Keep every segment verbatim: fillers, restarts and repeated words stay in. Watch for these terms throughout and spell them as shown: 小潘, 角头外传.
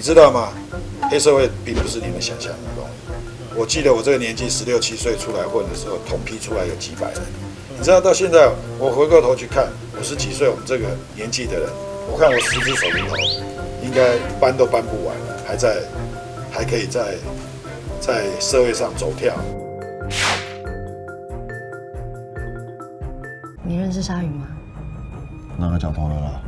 你知道吗？黑社会并不是你们想象的容易。我记得我这个年纪十六七岁出来混的时候，同批出来有几百人。你知道到现在，我回过头去看，五十几岁我们这个年纪的人，我看我十只手指头，应该搬都搬不完了，还在，还可以在在社会上走跳。你认识鲨鱼吗？哪个角头的啦？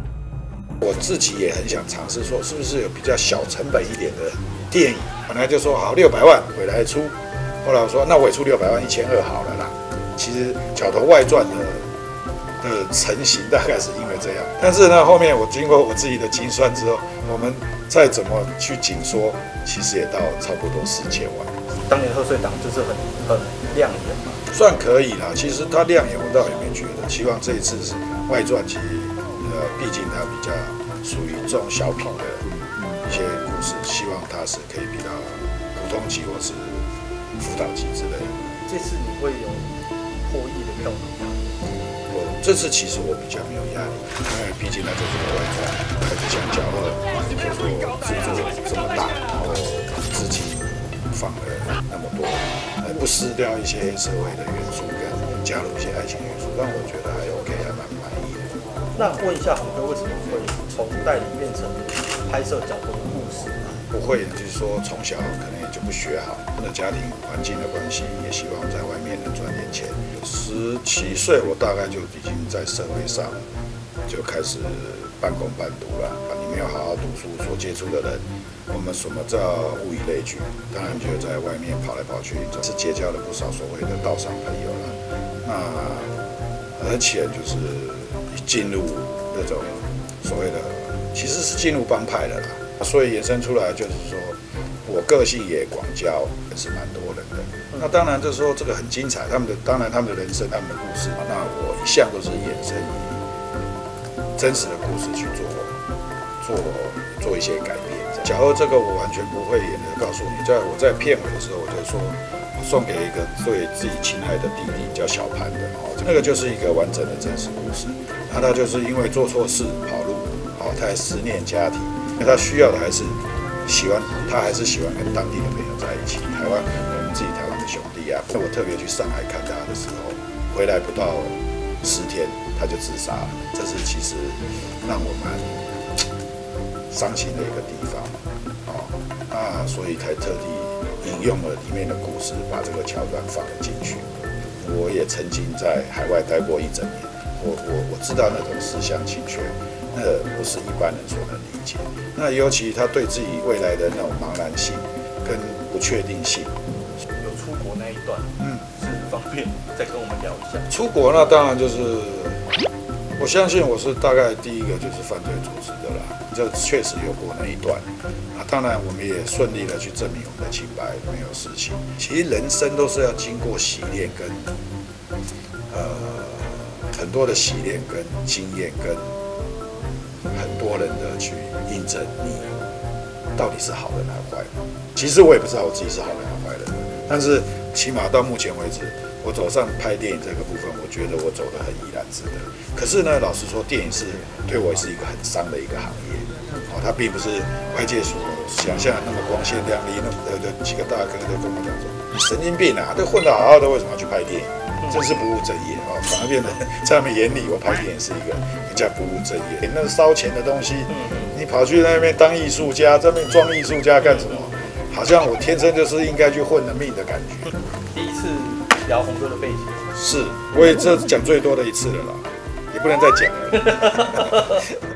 我自己也很想尝试，说是不是有比较小成本一点的电影？本来就说好六百万我来出，后来我说那我也出六百万，一千二好了啦。其实《角头外传》的的成型大概是因为这样，但是呢，后面我经过我自己的精算之后，我们再怎么去紧缩，其实也到差不多四千万。当年贺岁档就是很很亮眼嘛，算可以啦。其实它亮眼我倒也没觉得，希望这一次是外传其实。 呃，毕竟它比较属于这种小品的一些故事，希望它是可以比较普通级或是辅导级之类的。这次你会有获益的动力吗？我这次其实我比较没有压力，因为毕竟它就是个外传，它不像《角头》制作这么大，然后自己放了那么多，呃，不失掉一些黑社会的元素，跟加入一些爱情元素，但我觉得还 OK， 还蛮满意的。 那问一下，虎哥为什么会从代理变成拍摄角头的故事？不会，就是说从小可能也就不学好，那家庭环境的关系，也希望在外面能赚点钱。十七岁，我大概就已经在社会上就开始半工半读了。你没有好好读书，所接触的人，我们什么叫物以类聚？当然就在外面跑来跑去，总是结交了不少所谓的道上朋友了。那而且就是。 进入那种所谓的，其实是进入帮派的啦，所以延伸出来就是说，我个性也广交，也是蛮多人的。那当然这时候这个很精彩，他们的当然他们的人生、他们的故事，那我一向都是衍生以真实的故事去做做做一些改变。假如这个我完全不会演的，告诉你，在我在片尾的时候，我就说。 送给一个对自己亲爱的弟弟，叫小潘的哦，那个就是一个完整的真实故事。那他就是因为做错事跑路，哦，他还思念家庭，那他需要的还是喜欢，他还是喜欢跟当地的朋友在一起。台湾，我们自己台湾的兄弟啊，那我特别去上海看他的时候，回来不到十天他就自杀了，这是其实让我蛮伤心的一个地方哦。那所以才特地。 引用了里面的故事，把这个桥段放了进去。我也曾经在海外待过一整年，我我我知道那种思乡情绪，那不是一般人所能理解。那尤其他对自己未来的那种茫然性跟不确定性。有出国那一段，嗯，是方便再跟我们聊一下。出国那当然就是，我相信我是大概第一个就是犯罪组织的啦。 这确实有过那一段，那当然我们也顺利的去证明我们的清白，没有事情。其实人生都是要经过洗练跟，呃，很多的洗练跟经验跟很多人的去印证你到底是好人还是坏人。其实我也不知道我自己是好人还是坏人，但是起码到目前为止，我走上拍电影这个部分，我觉得我走得很怡然自得。可是呢，老实说，电影是对我是一个很伤的一个行业。 哦，他并不是外界所想象的那么光鲜亮丽。那呃，的几个大哥都跟我讲说：“你神经病啊！都混得好好的，为什么要去拍电影？真是不务正业啊、哦！”反而变得在他们眼里，我拍电影是一个比较不务正业、那烧钱的东西。你跑去那边当艺术家，在那边装艺术家干什么？好像我天生就是应该去混了命的感觉。第一次聊红哥的背景，是我也这讲最多的一次了啦，也不能再讲了。